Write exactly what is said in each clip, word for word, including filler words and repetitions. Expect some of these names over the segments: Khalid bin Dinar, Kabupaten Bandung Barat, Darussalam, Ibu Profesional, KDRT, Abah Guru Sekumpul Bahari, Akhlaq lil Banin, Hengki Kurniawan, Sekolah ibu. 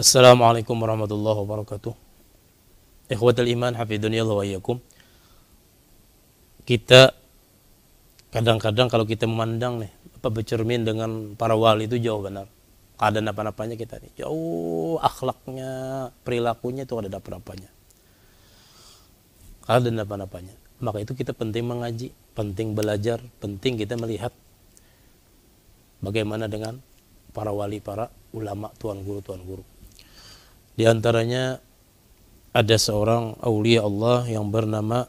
Assalamualaikum warahmatullahi wabarakatuh. Ikhwatul iman, hafidhunillah wa iyyakum. Kita kadang-kadang kalau kita memandang nih, apa bercermin dengan para wali itu jauh benar. Keadaan apa-apanya kita nih, jauh akhlaknya, perilakunya itu ada apa-apanya. Keadaan apa-apanya. Maka itu kita penting mengaji, penting belajar, penting kita melihat bagaimana dengan para wali, para ulama, tuan guru-tuan guru. Di antaranya ada seorang aulia Allah yang bernama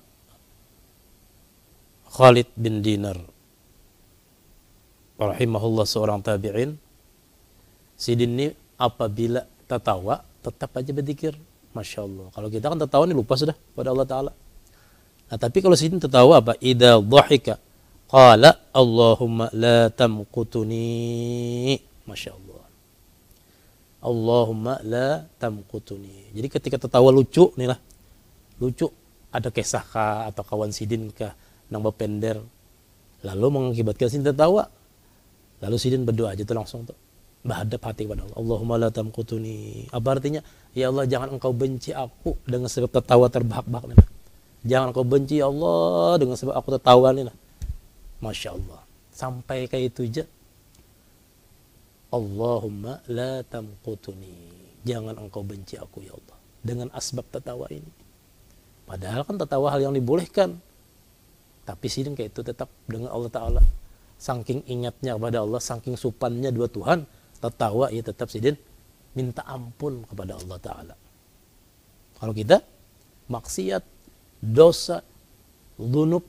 Khalid bin Dinar rahimahullah, seorang tabi'in. Si Din ini apabila tertawa tetap aja berzikir. Masya Allah. Kalau kita kan tertawa ini lupa sudah pada Allah Ta'ala. Nah, tapi kalau si Din tertawa apa? Idza dhahika qala Allahumma la tamqutuni. Masya Allah. Allahumma la tamqutuni. Jadi ketika tertawa lucu nih lah, lucu, ada kisah kah atau kawan si Din kah nang bepender, lalu mengakibatkan si Din tertawa. Lalu si Din berdoa aja tuh langsung tuh, berhadap hati kepada Allah. Allahumma la tamqutuni. Apa artinya? Ya Allah, jangan engkau benci aku dengan sebab tertawa terbahak-bahak nih lah. Jangan engkau benci ya Allah dengan sebab aku tertawa nih lah. Masya Allah. Sampai kayak itu aja. Allahumma la tamqutuni, jangan engkau benci aku ya Allah dengan asbab tertawa ini. Padahal kan tertawa hal yang dibolehkan, tapi sidin kayak itu tetap dengan Allah Ta'ala. Saking ingatnya kepada Allah, saking supannya dua Tuhan, tertawa ya tetap sidin minta ampun kepada Allah Ta'ala. Kalau kita maksiat, dosa, dzunub,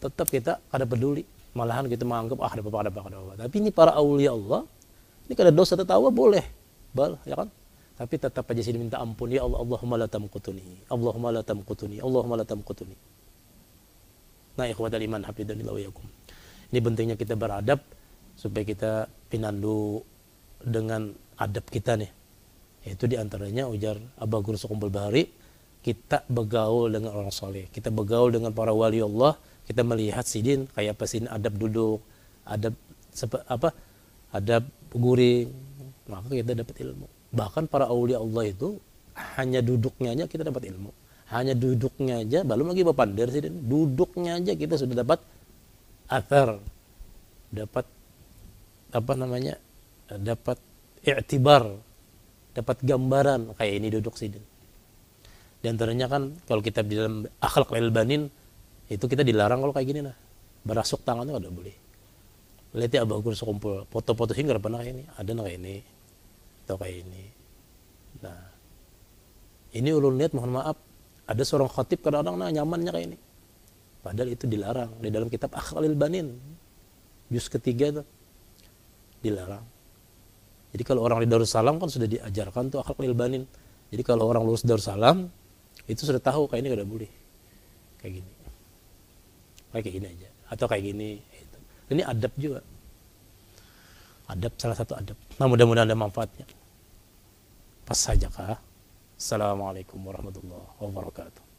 tetap kita kada peduli, malahan kita menganggap ah ada apa-apa, ada apa-apa. Tapi ini para aulia Allah, ini kada dosa tertawa boleh, bal, ya kan? Tapi tetap aja sini minta ampun ya Allah, Allahumma la tamqutuni, Allahumma la tamqutuni, Allahumma la tamqutuni. Nah, ikhwatal iman hafidhanillah wa iyyakum. Ini pentingnya kita beradab supaya kita pinandu dengan adab kita nih. Yaitu diantaranya ujar Abah Guru Sekumpul Bahari, kita bergaul dengan orang soleh, kita bergaul dengan para wali Allah, kita melihat sidin kayak apa sidin adab duduk, adab apa, adab guring, maka kita dapat ilmu. Bahkan para aulia Allah itu hanya duduknya aja kita dapat ilmu, hanya duduknya aja, belum lagi bapander sih, duduknya aja kita sudah dapat athar, dapat apa namanya, dapat i'tibar, dapat gambaran kayak ini duduk sidin. Di antaranya kan kalau kita di dalam Akhlaq lil Banin itu kita dilarang kalau kayak gini nah, berasuk tangan itu nggak boleh. Lihat ya Abah Guru Sekumpul, foto-foto hingga pernah kayak ini, ada kayak ini, atau kayak ini. Nah, ini ulun lihat mohon maaf, ada seorang khatib kadang-kadang nah, nyamannya kayak ini. Padahal itu dilarang, di dalam kitab Akhlaq lil Banin, juz ketiga itu, dilarang. Jadi kalau orang di Darussalam kan sudah diajarkan tuh Akhlaq lil Banin. Jadi kalau orang lulus Darussalam, itu sudah tahu kayak ini gak ada boleh. Kayak gini. Kayak gini aja, atau kayak gini. Ini adab juga, adab salah satu adab. Nah, mudah-mudahan ada manfaatnya. Pas saja kah? Assalamualaikum warahmatullahi wabarakatuh.